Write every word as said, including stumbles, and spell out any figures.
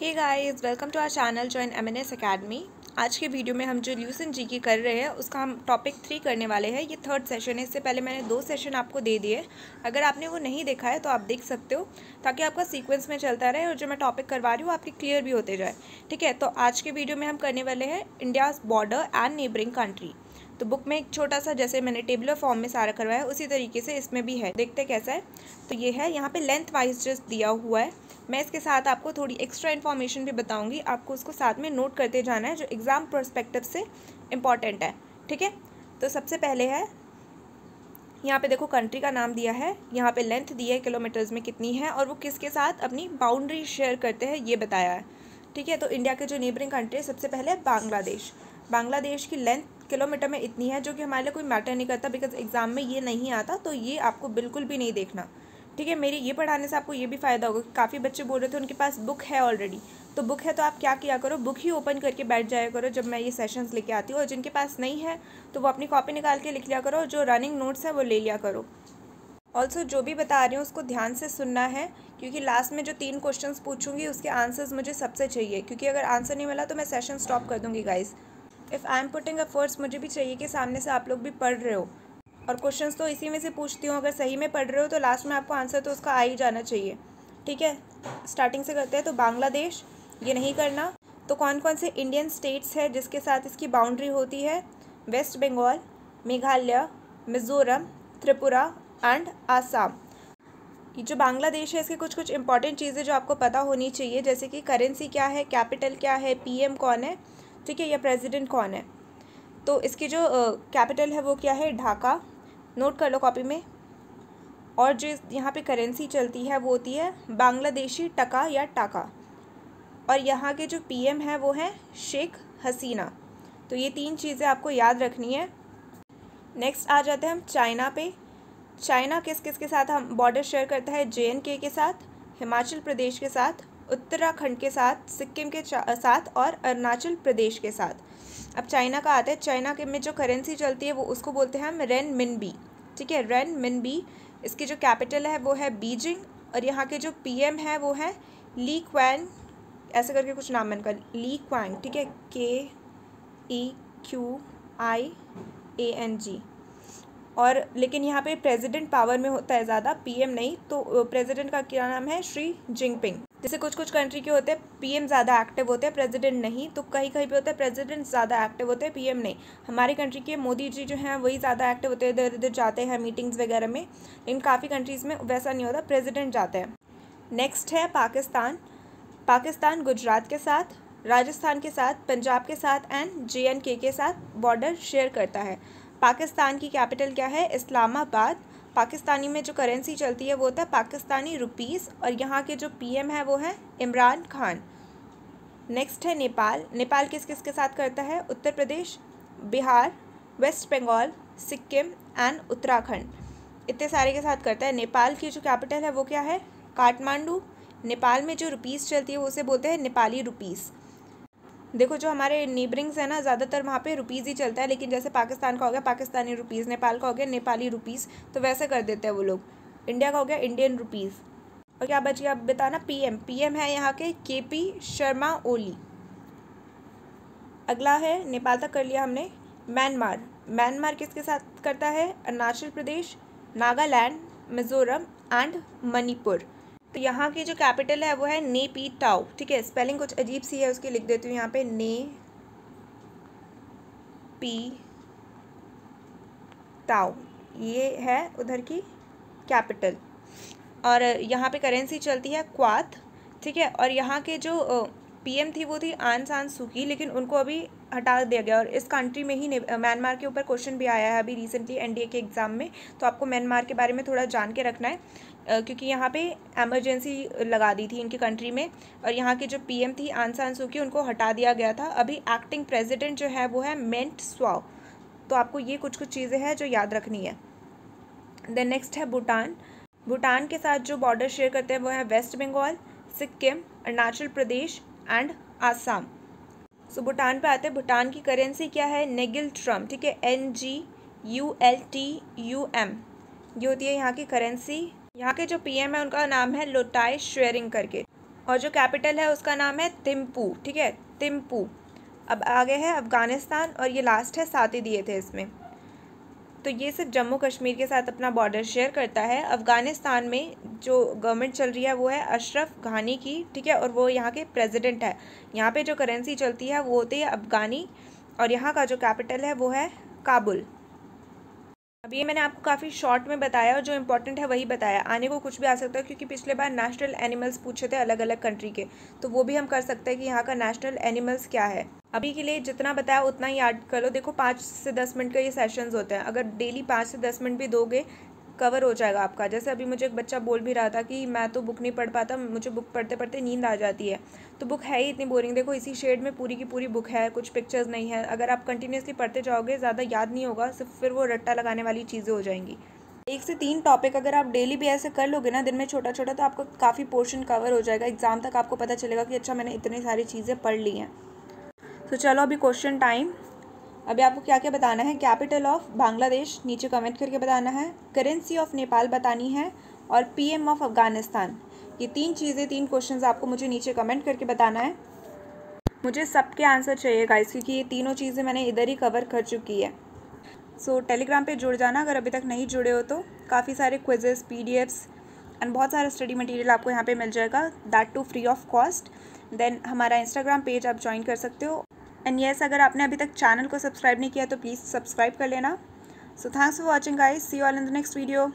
Hey guys, welcome to our channel join MNS academy. आज के video में हम जो ल्यूसेंट जीके कर रहे हैं उसका हम टॉपिक थ्री करने वाले हैं। ये थर्ड सेशन है, इससे पहले मैंने दो सेशन आपको दे दिए। अगर आपने वो नहीं देखा है तो आप देख सकते हो, ताकि आपका सीक्वेंस में चलता रहे और जो मैं टॉपिक करवा रही हूँ आपके क्लियर भी होते जाए। ठीक है, तो आज के वीडियो में हम करने वाले हैं India's border and neighbouring country. तो बुक में एक छोटा सा, जैसे मैंने टेबलर फॉर्म में सारा करवाया है उसी तरीके से इसमें भी है, देखते कैसा है। तो ये है, यहाँ पे लेंथ वाइज जस्ट दिया हुआ है। मैं इसके साथ आपको थोड़ी एक्स्ट्रा इन्फॉर्मेशन भी बताऊंगी, आपको उसको साथ में नोट करते जाना है जो एग्ज़ाम पर्सपेक्टिव से इम्पॉर्टेंट है। ठीक है, तो सबसे पहले है यहाँ पे देखो, कंट्री का नाम दिया है, यहाँ पे लेंथ दी है किलोमीटर्स में कितनी है और वो किसके साथ अपनी बाउंड्री शेयर करते हैं ये बताया है। ठीक है, तो इंडिया के जो नेबरिंग कंट्री है, सबसे पहले बांग्लादेश। बांग्लादेश की लेंथ किलोमीटर में इतनी है, जो कि हमारे लिए कोई मैटर नहीं करता बिकॉज एग्ज़ाम में ये नहीं आता, तो ये आपको बिल्कुल भी नहीं देखना। ठीक है, मेरी ये पढ़ाने से आपको ये भी फ़ायदा होगा कि काफ़ी बच्चे बोल रहे थे उनके पास बुक है ऑलरेडी, तो बुक है तो आप क्या किया करो, बुक ही ओपन करके बैठ जाया करो जब मैं ये सेशंस लेके आती हूँ। और जिनके पास नहीं है तो वो अपनी कॉपी निकाल के लिख लिया करो, जो रनिंग नोट्स है वो ले लिया करो। ऑल्सो जो भी बता रही हूँ उसको ध्यान से सुनना है, क्योंकि लास्ट में जो तीन क्वेश्चंस पूछूंगी उसके आंसर्स मुझे सबसे चाहिए, क्योंकि अगर आंसर नहीं मिला तो मैं सेशन स्टॉप कर दूँगी। Guys, if I am putting efforts, मुझे भी चाहिए कि सामने से आप लोग भी पढ़ रहे हो, और क्वेश्चंस तो इसी में से पूछती हूँ, अगर सही में पढ़ रहे हो तो लास्ट में आपको आंसर तो उसका आ ही जाना चाहिए। ठीक है, स्टार्टिंग से करते हैं। तो बांग्लादेश ये नहीं करना। तो कौन कौन से इंडियन स्टेट्स है जिसके साथ इसकी बाउंड्री होती है? West Bengal, Meghalaya, Mizoram, Tripura and Assam. ये जो बांग्लादेश है इसके कुछ कुछ इंपॉर्टेंट चीज़ें जो आपको पता होनी चाहिए, जैसे कि करेंसी क्या है, कैपिटल क्या है, पी एम कौन है, ठीक है, या प्रेजिडेंट कौन है। तो इसकी जो कैपिटल uh, है वो क्या है, ढाका, नोट कर लो कॉपी में। और जो यहाँ पे करेंसी चलती है वो होती है बांग्लादेशी टका या टाका। और यहाँ के जो पीएम है वो है शेख हसीना। तो ये तीन चीज़ें आपको याद रखनी है। नेक्स्ट आ जाते हैं हम चाइना पे। चाइना किस किस के साथ हम बॉर्डर शेयर करता है? जेएनके के साथ, हिमाचल प्रदेश के साथ, उत्तराखंड के साथ, सिक्किम के साथ और अरुणाचल प्रदेश के साथ। अब चाइना का आता है। चाइना के में जो करेंसी चलती है वो उसको बोलते हैं हम रेन मिनबी। ठीक है, रेन मिनबी। इसकी जो कैपिटल है वो है बीजिंग। और यहाँ के जो पीएम है वो है ली क्वैंग, ऐसे करके कुछ नाम है इनका, ली क्वैंग। ठीक है, के E Q I A N G. और लेकिन यहाँ पे प्रेसिडेंट पावर में होता है ज़्यादा, पीएम नहीं। तो प्रेसिडेंट का क्या नाम है? श्री जिनपिंग। जैसे कुछ कुछ कंट्री के होते हैं पीएम ज़्यादा एक्टिव होते हैं, प्रेसिडेंट नहीं। तो कहीं कहीं पे होता है प्रेसिडेंट ज़्यादा एक्टिव होते हैं, पीएम नहीं। हमारी कंट्री के मोदी जी जो हैं वही ज़्यादा एक्टिव होते हैं, इधर उधर जाते हैं मीटिंग्स वगैरह में। लेकिन काफ़ी कंट्रीज़ में वैसा नहीं होता, प्रेसिडेंट जाते हैं। नेक्स्ट है पाकिस्तान। पाकिस्तान गुजरात के साथ, राजस्थान के साथ, पंजाब के साथ एंड जेएनके के साथ बॉर्डर शेयर करता है। पाकिस्तान की कैपिटल क्या है? इस्लामाबाद। पाकिस्तानी में जो करेंसी चलती है वो होता है पाकिस्तानी रुपीस। और यहाँ के जो पीएम है वो है इमरान खान। नेक्स्ट है नेपाल। नेपाल किस किस के साथ करता है? उत्तर प्रदेश, बिहार, वेस्ट बंगाल, सिक्किम एंड उत्तराखंड, इतने सारे के साथ करता है। नेपाल की जो कैपिटल है वो क्या है? काठमांडू। नेपाल में जो रुपीस चलती है उसे बोलते हैं नेपाली रुपीस। देखो जो हमारे नेबरिंग्स हैं ना, ज़्यादातर वहाँ पे रुपीस ही चलता है, लेकिन जैसे पाकिस्तान का हो गया पाकिस्तानी रुपीस, नेपाल का हो गया नेपाली रुपीस, तो वैसे कर देते हैं वो लोग। इंडिया का हो गया इंडियन रुपीस। और क्या बच गया आप बताना? पीएम। पीएम है यहाँ के केपी शर्मा ओली। अगला है, नेपाल तक कर लिया हमने। म्यांमार। म्यांमार किसके साथ करता है? अरुणाचल प्रदेश, नागालैंड, मिज़ोरम एंड मणिपुर। तो यहाँ की जो कैपिटल है वो है नैपीडाव। ठीक है, स्पेलिंग कुछ अजीब सी है उसकी, लिख देती हूँ यहाँ पे, ने पी टाव। ये है उधर की कैपिटल। और यहाँ पे करेंसी चलती है क्वात। ठीक है, और यहाँ के जो पीएम थी वो थी आंग सान सू की, लेकिन उनको अभी हटा दिया गया। और इस कंट्री में ही म्यांमार के ऊपर क्वेश्चन भी आया है अभी रिसेंटली एनडीए के एग्ज़ाम में, तो आपको म्यांमार के बारे में थोड़ा जान के रखना है, क्योंकि यहाँ पे एमरजेंसी लगा दी थी इनकी कंट्री में। और यहाँ की जो पीएम थी आंग सान सू की, उनको हटा दिया गया था। अभी एक्टिंग प्रेजिडेंट जो है वो है मेंट स्वाओ। तो आपको ये कुछ कुछ चीज़ें हैं जो याद रखनी है। देन नेक्स्ट है भूटान। भूटान के साथ जो बॉर्डर शेयर करते हैं वो है West Bengal, Sikkim, Arunachal Pradesh and Assam. So Bhutan पे आते हैं। भूटान की करेंसी क्या है? नेगुलट्रम। ठीक है, N G U L T R U, M होती है यहाँ की करेंसी। यहाँ के जो पीएम है उनका नाम है लोटाई शेरिंग करके। और जो कैपिटल है उसका नाम है थिम्पू, ठीक है थिम्पू। अब आगे है अफ़गानिस्तान और ये लास्ट है, साथ ही दिए थे इसमें। तो ये सिर्फ जम्मू कश्मीर के साथ अपना बॉर्डर शेयर करता है। अफ़गानिस्तान में जो गवर्नमेंट चल रही है वो है अशरफ घानी की, ठीक है, और वो यहाँ के प्रेसिडेंट है। यहाँ पे जो करेंसी चलती है वो होती है अफ़गानी, और यहाँ का जो कैपिटल है वो है काबुल। अब ये मैंने आपको काफ़ी शॉर्ट में बताया और जो इम्पोर्टेंट है वही बताया। आने को कुछ भी आ सकता है, क्योंकि पिछले बार नेशनल एनिमल्स पूछे थे अलग अलग कंट्री के, तो वो भी हम कर सकते हैं कि यहाँ का नेशनल एनिमल्स क्या है। अभी के लिए जितना बताया उतना ही याद कर लो। देखो पाँच से दस मिनट का ये सेशंस होते हैं, अगर डेली पाँच से दस मिनट भी दोगे कवर हो जाएगा आपका। जैसे अभी मुझे एक बच्चा बोल भी रहा था कि मैं तो बुक नहीं पढ़ पाता, मुझे बुक पढ़ते पढ़ते नींद आ जाती है। तो बुक है ही इतनी बोरिंग, देखो इसी शेड में पूरी की पूरी बुक है, कुछ पिक्चर्स नहीं है। अगर आप कंटिन्यूसली पढ़ते जाओगे ज़्यादा याद नहीं होगा, सिर्फ फिर वो रट्टा लगाने वाली चीज़ें हो जाएंगी। एक से तीन टॉपिक अगर आप डेली भी ऐसे कर लोगे ना दिन में छोटा छोटा, तो आपका काफ़ी पोर्शन कवर हो जाएगा। एग्ज़ाम तक आपको पता चलेगा कि अच्छा मैंने इतनी सारी चीज़ें पढ़ ली हैं। तो चलो अभी क्वेश्चन टाइम। अभी आपको क्या क्या बताना है, कैपिटल ऑफ बांग्लादेश नीचे कमेंट करके बताना है, करेंसी ऑफ नेपाल बतानी है, और पीएम ऑफ अफ़गानिस्तान। ये तीन चीज़ें, तीन क्वेश्चंस आपको मुझे नीचे कमेंट करके बताना है। मुझे सबके आंसर चाहिए गाइस, क्योंकि ये तीनों चीज़ें मैंने इधर ही कवर कर चुकी है। सो टेलीग्राम पे जुड़ जाना अगर अभी तक नहीं जुड़े हो तो। काफ़ी सारे quizzes, P D Fs and बहुत सारा स्टडी मटेरियल आपको यहाँ पर मिल जाएगा, that too free of cost. Then हमारा इंस्टाग्राम पेज आप ज्वाइन कर सकते हो। एंड येस, अगर आपने अभी तक चैनल को सब्सक्राइब नहीं किया तो प्लीज़ सब्सक्राइब कर लेना। So thanks for watching guys, see you all in the next video.